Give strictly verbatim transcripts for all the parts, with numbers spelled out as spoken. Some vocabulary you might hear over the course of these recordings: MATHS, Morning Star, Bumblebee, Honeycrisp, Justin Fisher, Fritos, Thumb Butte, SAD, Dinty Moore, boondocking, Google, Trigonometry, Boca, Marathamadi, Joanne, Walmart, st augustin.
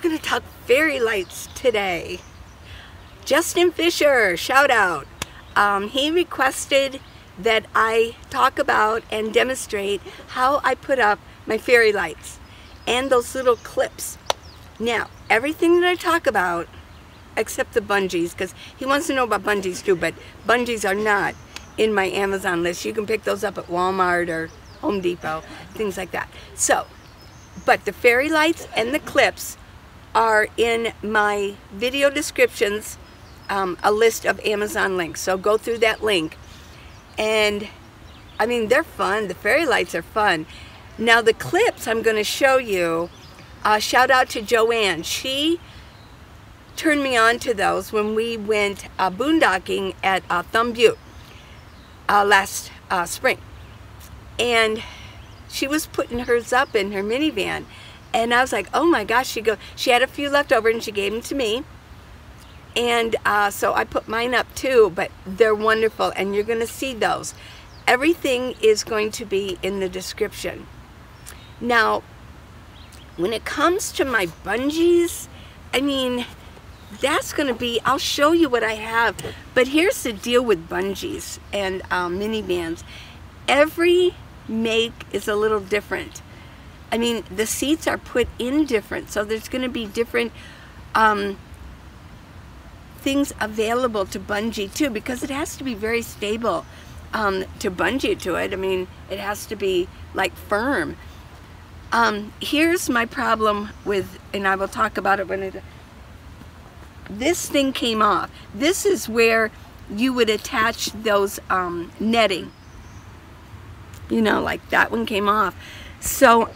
We're gonna talk fairy lights today. Justin Fisher, shout out. Um, he requested that I talk about and demonstrate how I put up my fairy lights and those little clips. Now, everything that I talk about, except the bungees, because he wants to know about bungees too, but bungees are not in my Amazon list. You can pick those up at Walmart or Home Depot, things like that. So, but the fairy lights and the clips are in my video descriptions, um, a list of Amazon links. So go through that link. And I mean, they're fun. The fairy lights are fun. Now the clips I'm going to show you, uh, shout out to Joanne. She turned me on to those when we went uh, boondocking at uh, Thumb Butte uh, last uh, spring. And she was putting hers up in her minivan. And I was like, oh my gosh, she go. She had a few left over and she gave them to me. And uh, so I put mine up too, but they're wonderful and you're gonna see those. Everything is going to be in the description. Now, when it comes to my bungees, I mean, that's gonna be, I'll show you what I have, but here's the deal with bungees and uh, minivans. Every make is a little different. I mean, the seats are put in different, so there's going to be different um, things available to bungee too, because it has to be very stable um, to bungee to it. I mean, it has to be like firm. Um, here's my problem with, and I will talk about it when it, this thing came off. This is where you would attach those um, netting. You know, like that one came off. So,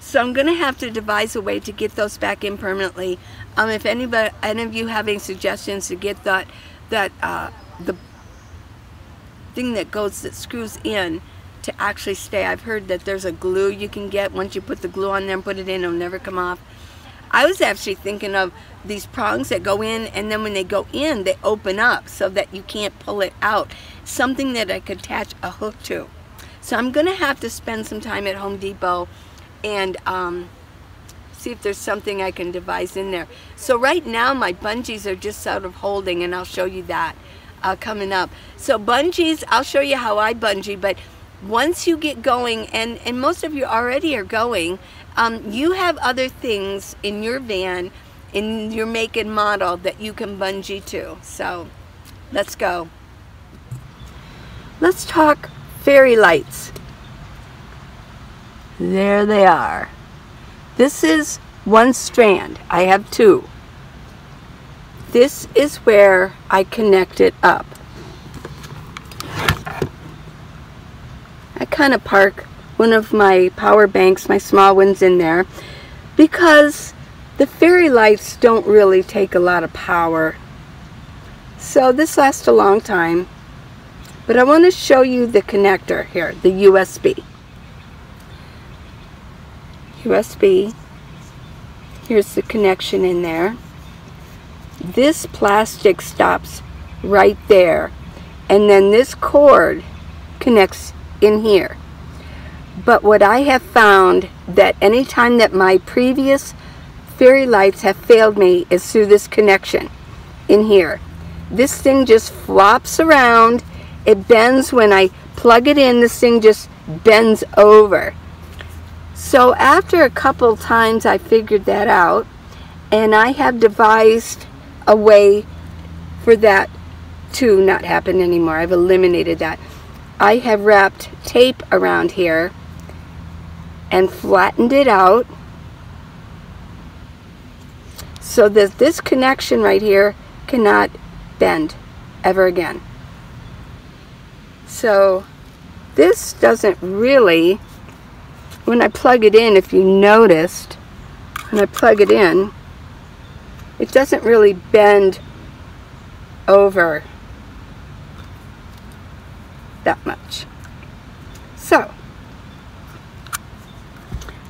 so I'm gonna have to devise a way to get those back in permanently. Um, if anybody, any of you have any suggestions to get that, that uh, the thing that goes, that screws in to actually stay. I've heard that there's a glue you can get. Once you put the glue on there and put it in, it'll never come off. I was actually thinking of these prongs that go in, and then when they go in, they open up so that you can't pull it out. Something that I could attach a hook to. So I'm gonna have to spend some time at Home Depot and um, see if there's something I can devise in there. So right now my bungees are just out of holding, and I'll show you that uh, coming up. So bungees, I'll show you how I bungee, but once you get going, and, and most of you already are going, um, you have other things in your van, in your make and model that you can bungee to. So let's go. Let's talk fairy lights. There they are. This is one strand. I have two. This is where I connect it up. I kind of park one of my power banks, my small ones, in there because the fairy lights don't really take a lot of power. So this lasts a long time. But I want to show you the connector here, the U S B. U S B, here's the connection in there. This plastic stops right there, and then this cord connects in here. But what I have found, that anytime that my previous fairy lights have failed me, is through this connection in here. This thing just flops around. It bends when I plug it in. This thing just bends over. So after a couple times I figured that out, and I have devised a way for that to not happen anymore. I've eliminated that. I have wrapped tape around here and flattened it out so that this connection right here cannot bend ever again. So this doesn't really, when I plug it in, if you noticed, when I plug it in, it doesn't really bend over that much. So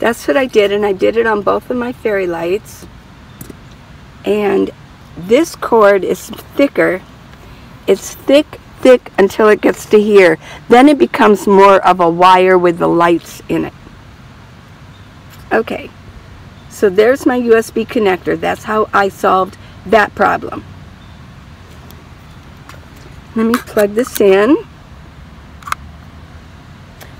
that's what I did, and I did it on both of my fairy lights. And this cord is thicker. It's thick thick until it gets to here. Then it becomes more of a wire with the lights in it. Okay, So there's my U S B connector. That's how I solved that problem. Let me plug this in.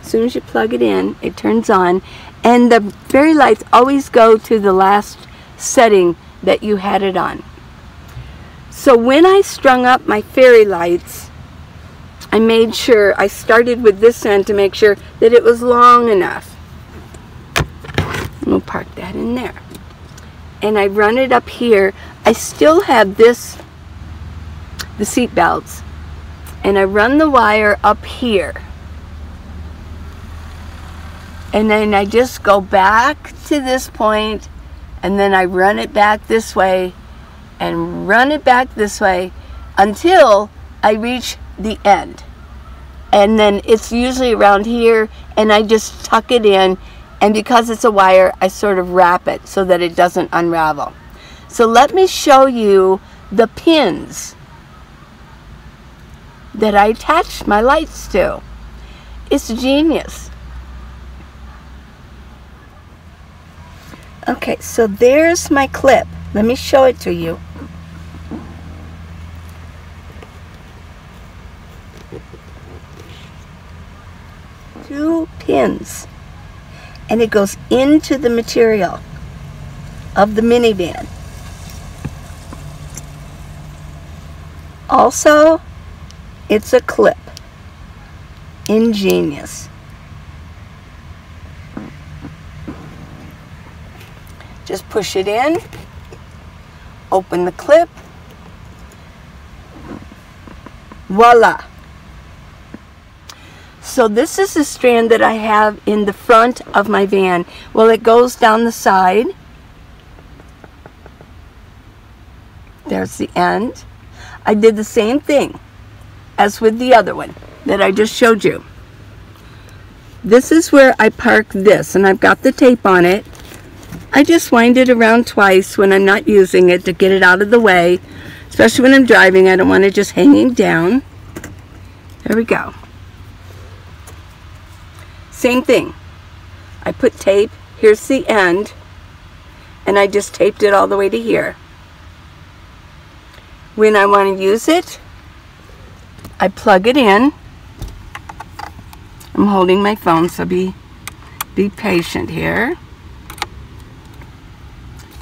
As soon as you plug it in, it turns on. And the fairy lights always go to the last setting that you had it on. So when I strung up my fairy lights, I made sure I started with this end to make sure that it was long enough. We'll park that in there. And I run it up here. I still have this, the seat belts, and I run the wire up here. And then I just go back to this point, and then I run it back this way and run it back this way until I reach the end. And then it's usually around here, and I just tuck it in, and because it's a wire, I sort of wrap it so that it doesn't unravel. So let me show you the pins that I attached my lights to. It's genius. Okay, so there's my clip. Let me show it to you. Two pins, and it goes into the material of the minivan. Also, it's a clip. Ingenious. Just push it in, open the clip, voila. So this is the strand that I have in the front of my van. Well, it goes down the side. There's the end. I did the same thing as with the other one that I just showed you. This is where I park this, and I've got the tape on it. I just wind it around twice when I'm not using it to get it out of the way. Especially when I'm driving, I don't want it just hanging down. There we go. Same thing. I put tape, here's the end, and I just taped it all the way to here. When I want to use it, I plug it in. I'm holding my phone, so be, be patient here.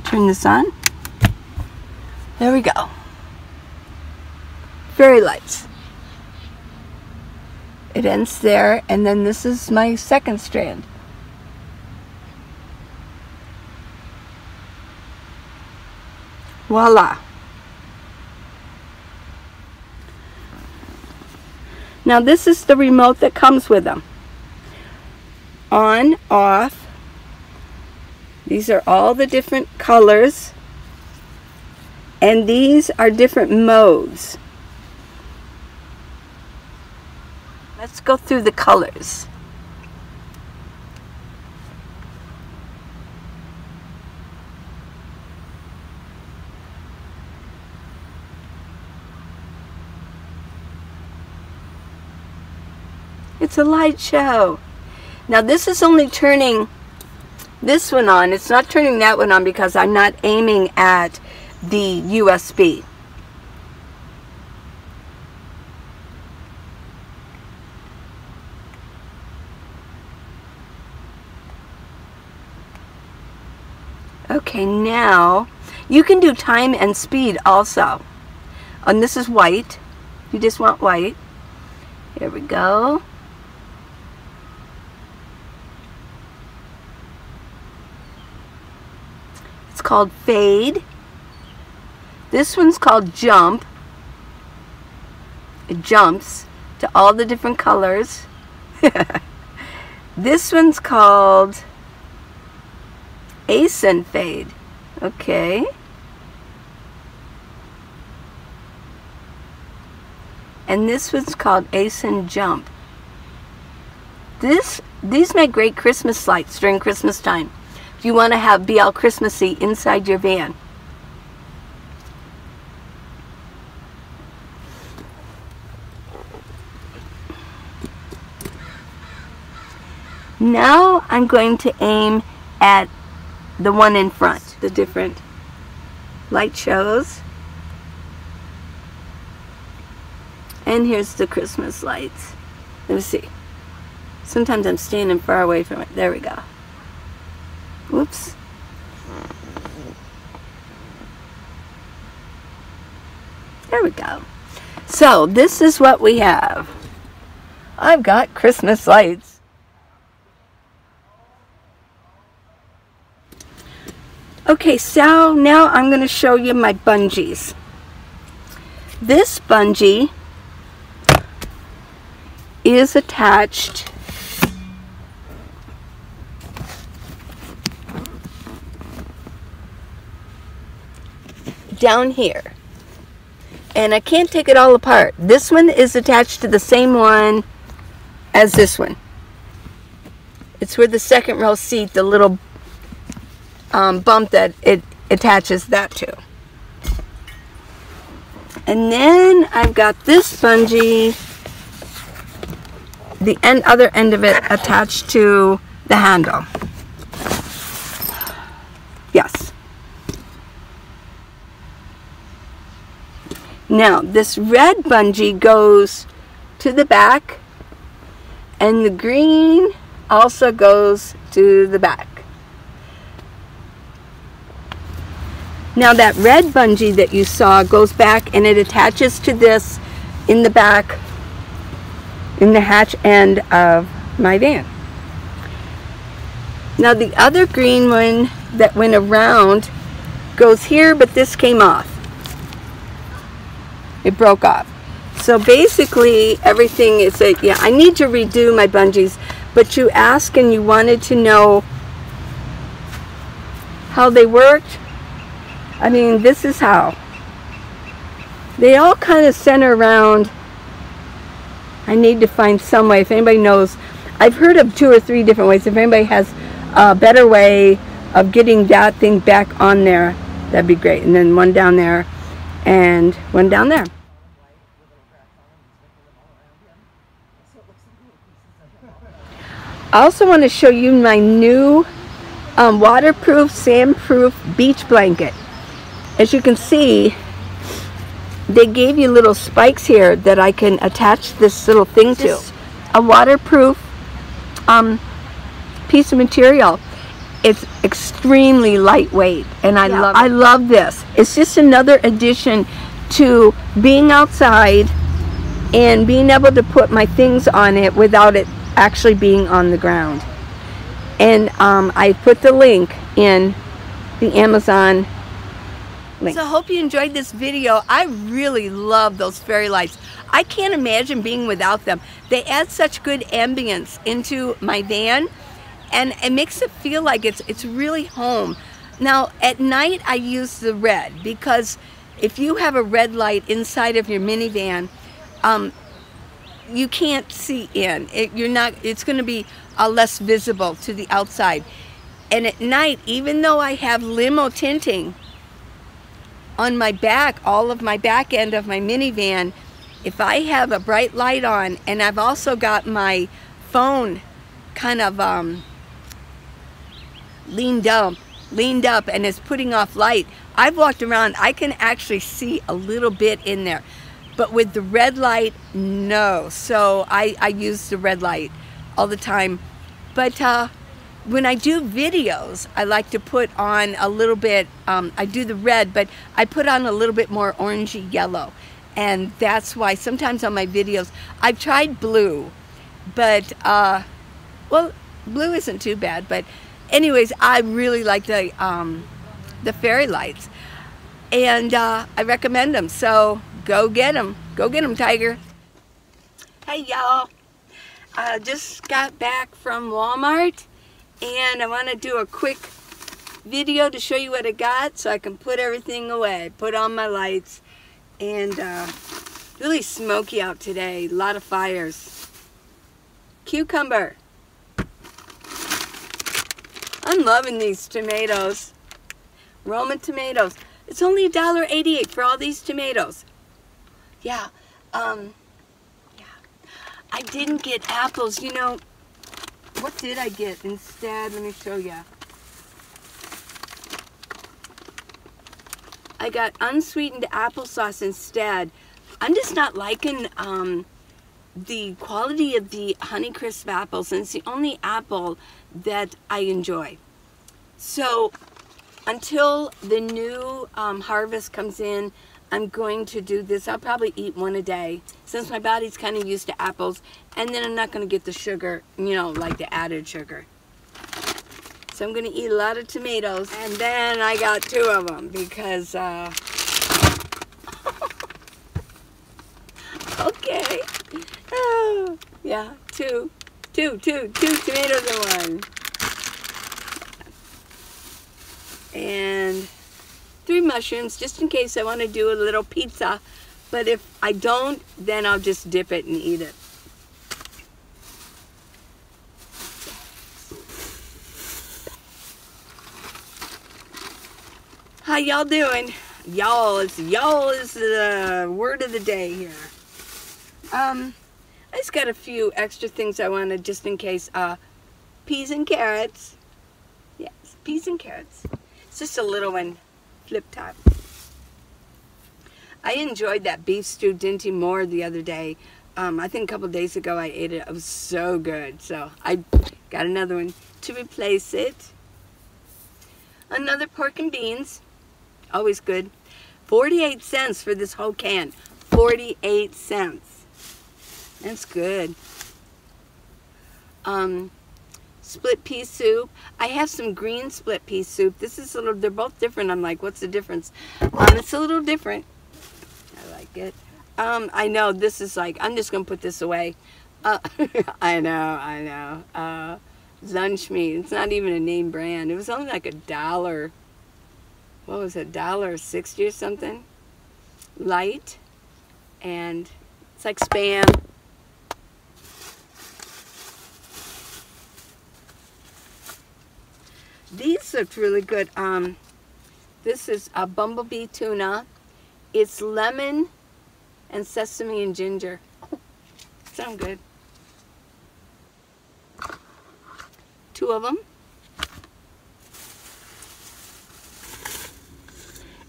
Turn this on. There we go. Fairy lights. It ends there, and then this is my second strand. Voila. Now this is the remote that comes with them. On, off. These are all the different colors, and these are different modes. Let's go through the colors. It's a light show. Now this is only turning this one on. It's not turning that one on because I'm not aiming at the U S B. Okay, now you can do time and speed also. And this is white. You just want white. Here we go. It's called fade. This one's called jump. It jumps to all the different colors. This one's called Asin fade. Okay. And this one's called Asin jump. This these make great Christmas lights during Christmas time. If you want to have be all Christmassy inside your van. Now I'm going to aim at the one in front, the different light shows. And here's the Christmas lights. Let me see. Sometimes I'm standing far away from it. There we go. Whoops. There we go. So this is what we have. I've got Christmas lights. Okay, so now I'm going to show you my bungees. This bungee is attached down here, and I can't take it all apart. This one is attached to the same one as this one. It's where the second row seat, the little um, bump that it attaches that to. And then I've got this bungee, the end, other end of it attached to the handle. Yes. Now this red bungee goes to the back, and the green also goes to the back. Now that red bungee that you saw goes back, and it attaches to this in the back, in the hatch end of my van. Now the other green one that went around goes here, but this came off. It broke off. So basically everything is a, yeah, I need to redo my bungees, but you asked and you wanted to know how they worked. I mean, this is how. They all kind of center around. I need to find some way. If anybody knows, I've heard of two or three different ways. If anybody has a better way of getting that thing back on there, that'd be great. And then one down there and one down there. I also want to show you my new um, waterproof, sandproof beach blanket. As you can see, they gave you little spikes here that I can attach this little thing to. A waterproof um, piece of material. It's extremely lightweight, and I, yeah, love it. I love this. It's just another addition to being outside and being able to put my things on it without it actually being on the ground. And um, I put the link in the Amazon link. So I hope you enjoyed this video. I really love those fairy lights. I can't imagine being without them. They add such good ambience into my van, and it makes it feel like it's, it's really home. Now at night I use the red, because if you have a red light inside of your minivan, um, you can't see in. It, you're not, it's going to be uh, less visible to the outside. And at night, even though I have limo tinting on my back, all of my back end of my minivan, if I have a bright light on, and I've also got my phone kind of um, leaned up, leaned up and it's putting off light, I've walked around, I can actually see a little bit in there. But with the red light, no. So I, I use the red light all the time. But uh, when I do videos, I like to put on a little bit, um, I do the red, but I put on a little bit more orangey yellow. And that's why sometimes on my videos, I've tried blue, but, uh, well, blue isn't too bad. But anyways, I really like the, um, the fairy lights, and uh, I recommend them. So go get them. Go get them, Tiger. Hey, y'all. I just got back from Walmart. And I want to do a quick video to show you what I got, so I can put everything away, put on my lights. And uh, really smoky out today, a lot of fires. Cucumber. I'm loving these tomatoes, Roma tomatoes. It's only a dollar eighty-eight for all these tomatoes. Yeah, um, yeah. I didn't get apples, you know. What did I get instead? Let me show you. I got unsweetened applesauce instead. I'm just not liking um, the quality of the Honeycrisp apples, and it's the only apple that I enjoy. So until the new um, harvest comes in, I'm going to do this. I'll probably eat one a day since my body's kind of used to apples, and then I'm not going to get the sugar, you know, like the added sugar. So I'm going to eat a lot of tomatoes, and then I got two of them because, uh, okay, oh, yeah, two, two, two, two tomatoes and one, and three mushrooms, just in case I want to do a little pizza. But if I don't, then I'll just dip it and eat it. How y'all doing? Y'all, it's y'all is the word of the day here. Um, I just got a few extra things I wanted just in case. Uh, peas and carrots. Yes, peas and carrots. It's just a little one. Flip top. I enjoyed that beef stew Dinty Moore the other day. Um, I think a couple days ago I ate it. It was so good. So I got another one to replace it. Another pork and beans. Always good. forty-eight cents for this whole can. forty-eight cents. That's good. Um... Split pea soup. I have some green split pea soup. This is a little, they're both different. I'm like, what's the difference? Um, it's a little different. I like it. Um, I know this is like, I'm just going to put this away. Uh, I know, I know. Uh, lunch meat. It's not even a name brand. It was only like a dollar. What was it? a dollar sixty or something. Light. And it's like Spam. These looked really good. Um, this is a Bumblebee tuna. It's lemon and sesame and ginger. Sound good. Two of them.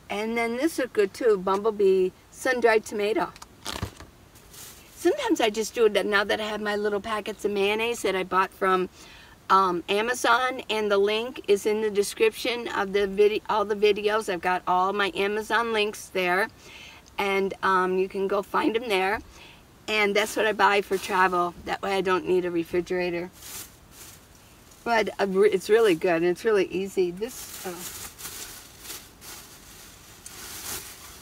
And then this looked good too. Bumblebee sun-dried tomato. Sometimes I just do it now that I have my little packets of mayonnaise that I bought from Um, Amazon, and the link is in the description of the video, all the videos. I've got all my Amazon links there, and um, you can go find them there. And that's what I buy for travel. That way I don't need a refrigerator. But uh, it's really good, and it's really easy. This uh,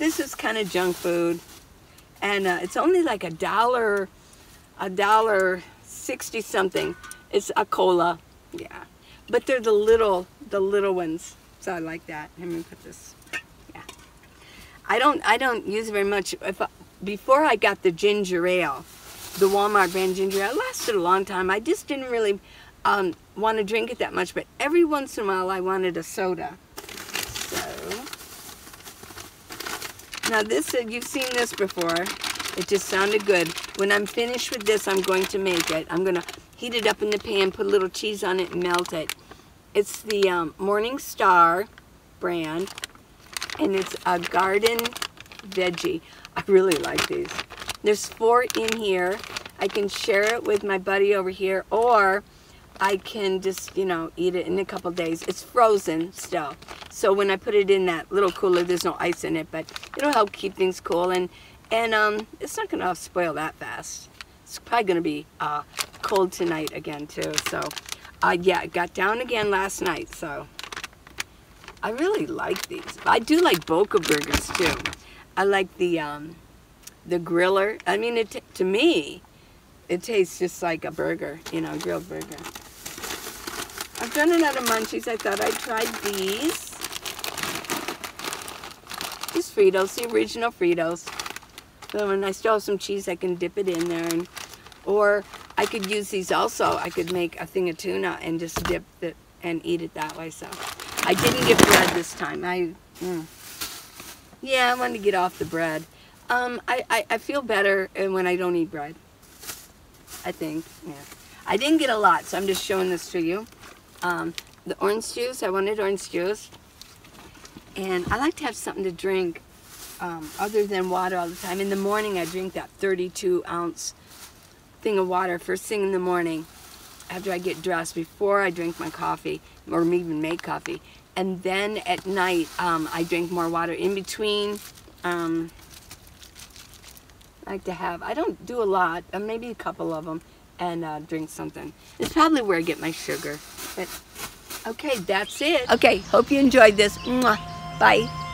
this is kind of junk food, and uh, it's only like a dollar, a dollar sixty something. It's a cola, yeah. But they're the little, the little ones. So I like that. Let me put this. Yeah. I don't, I don't use very much. If I, before I got the ginger ale, the Walmart brand ginger ale, it lasted a long time. I just didn't really um, want to drink it that much. But every once in a while, I wanted a soda. So now this, you've seen this before. It just sounded good. When I'm finished with this, I'm going to make it. I'm gonna heat it up in the pan, put a little cheese on it, and melt it. It's the um, Morning Star brand, and it's a garden veggie. I really like these. There's four in here. I can share it with my buddy over here, or I can just, you know, eat it in a couple days. It's frozen still. So when I put it in that little cooler, there's no ice in it, but it'll help keep things cool, and, and um, it's not gonna spoil that fast. It's probably going to be uh, cold tonight again, too. So, uh, yeah, it got down again last night. So, I really like these. I do like Boca burgers, too. I like the um, the griller. I mean, it to me, it tastes just like a burger, you know, a grilled burger. I've done another munchies. I thought I tried these. These Fritos, the original Fritos. So when I still have some cheese, I can dip it in there, and or I could use these also. I could make a thing of tuna and just dip it and eat it that way. So I didn't get bread this time. I mm. yeah, I wanted to get off the bread. Um, I, I I feel better when I don't eat bread. I think. Yeah, I didn't get a lot, so I'm just showing this to you. Um, the orange juice. I wanted orange juice, And I like to have something to drink um, other than water all the time. In the morning, I drink that thirty-two ounce thing of water first thing in the morning after I get dressed, before I drink my coffee or even make coffee. And then at night, um, I drink more water in between. Um, I like to have, I don't do a lot, uh, maybe a couple of them, and uh, drink something. It's probably where I get my sugar. But okay, that's it. Okay, hope you enjoyed this. Mwah. Bye.